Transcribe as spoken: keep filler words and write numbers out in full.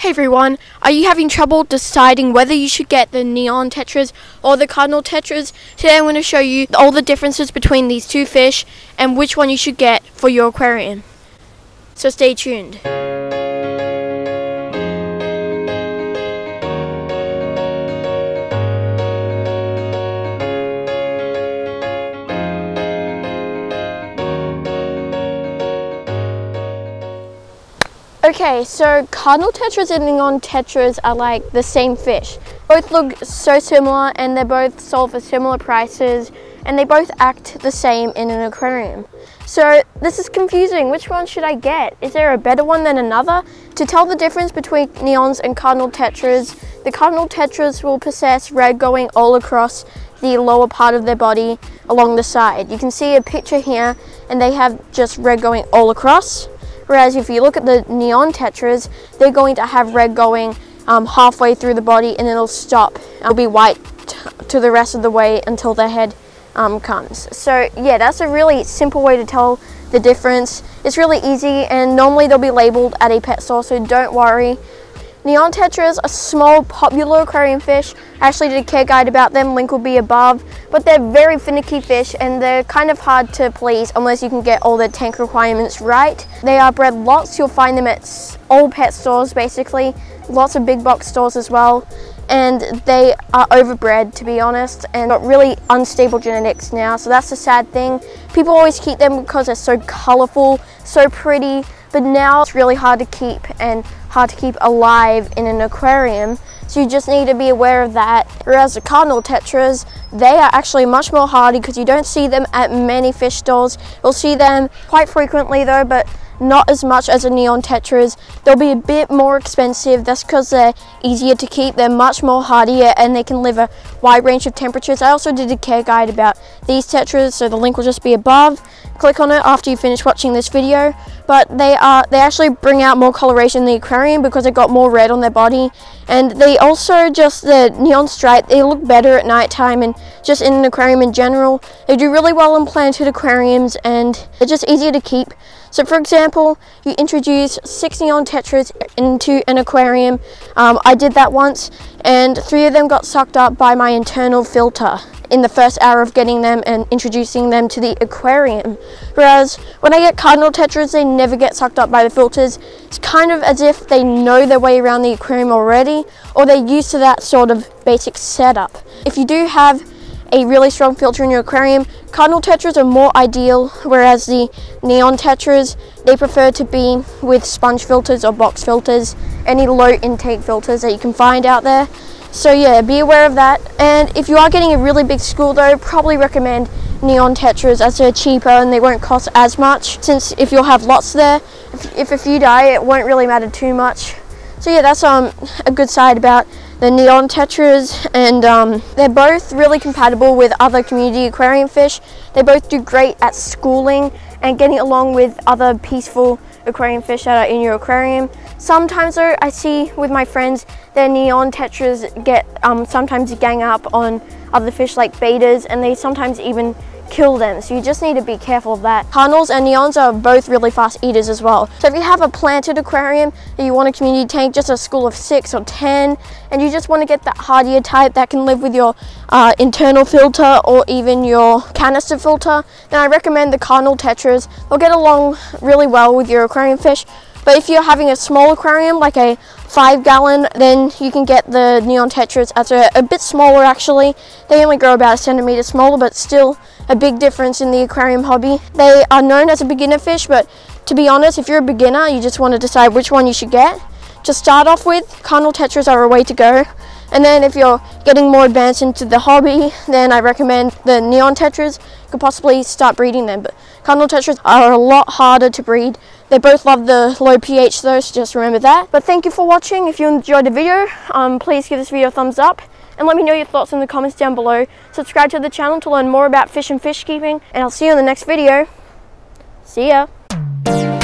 Hey everyone, are you having trouble deciding whether you should get the Neon Tetras or the Cardinal Tetras? Today I'm going to show you all the differences between these two fish and which one you should get for your aquarium. So stay tuned. Okay, so Cardinal Tetras and Neon Tetras are like the same fish. Both look so similar and they both sold for similar prices and they both act the same in an aquarium. So this is confusing. Which one should I get? Is there a better one than another? To tell the difference between Neons and Cardinal Tetras, the Cardinal Tetras will possess red going all across the lower part of their body along the side. You can see a picture here and they have just red going all across. Whereas if you look at the Neon Tetras, they're going to have red going um, halfway through the body and it'll stop. It'll be white t to the rest of the way until the head um, comes. So yeah, that's a really simple way to tell the difference. It's really easy and normally they'll be labeled at a pet store, so don't worry. Neon Tetras are small, popular aquarium fish. I actually did a care guide about them, link will be above. But they're very finicky fish and they're kind of hard to please unless you can get all the tank requirements right. They are bred lots, you'll find them at all pet stores basically, lots of big box stores as well. And they are overbred, to be honest, and got really unstable genetics now, so that's a sad thing. People always keep them because they're so colourful, so pretty, but now it's really hard to keep and hard to keep alive in an aquarium, so you just need to be aware of that. Whereas the Cardinal Tetras, they are actually much more hardy because you don't see them at many fish stores. You'll see them quite frequently though, but not as much as the Neon Tetras. They'll be a bit more expensive. That's because they're easier to keep. They're much more hardier and they can live a wide range of temperatures. I also did a care guide about these Tetras, so the link will just be above. Click on it after you finish watching this video. But they are they actually bring out more coloration in the aquarium because they've got more red on their body. And they also just, the neon stripe, they look better at night time and just in an aquarium in general. They do really well in planted aquariums and they're just easier to keep. So for example, you introduce six Neon Tetras into an aquarium. Um, I did that once and three of them got sucked up by my internal filter in the first hour of getting them and introducing them to the aquarium. Whereas when I get Cardinal Tetras, they never get sucked up by the filters. It's kind of as if they know their way around the aquarium already, or they're used to that sort of basic setup. If you do have a really strong filter in your aquarium, Cardinal Tetras are more ideal, whereas the Neon Tetras, they prefer to be with sponge filters or box filters, any low intake filters that you can find out there. So yeah, be aware of that. And if you are getting a really big school though, probably recommend Neon Tetras as they're cheaper and they won't cost as much, since if you'll have lots there, if, if a few die, it won't really matter too much. So yeah, that's um, a good side about the Neon Tetras, and um, they're both really compatible with other community aquarium fish. They both do great at schooling and getting along with other peaceful aquarium fish that are in your aquarium. Sometimes though, I see with my friends, their Neon Tetras get um, sometimes gang up on other fish like betas, and they sometimes even kill them, so you just need to be careful of that. Cardinals and Neons are both really fast eaters as well. So if you have a planted aquarium that you want a community tank, just a school of six or ten, and you just want to get that hardier type that can live with your uh, internal filter or even your canister filter, then I recommend the Cardinal Tetras. They'll get along really well with your aquarium fish. But if you're having a small aquarium, like a five gallon, then you can get the Neon Tetras as a, a bit smaller actually. They only grow about a centimetre smaller, but still a big difference in the aquarium hobby. They are known as a beginner fish, but to be honest, if you're a beginner, you just want to decide which one you should get. To start off with, Cardinal Tetras are a way to go. And then if you're getting more advanced into the hobby, then I recommend the Neon Tetras. You could possibly start breeding them, but Cardinal Tetras are a lot harder to breed. They both love the low pH though, so just remember that. But thank you for watching. If you enjoyed the video, um, please give this video a thumbs up and let me know your thoughts in the comments down below. Subscribe to the channel to learn more about fish and fish keeping, and I'll see you in the next video. See ya.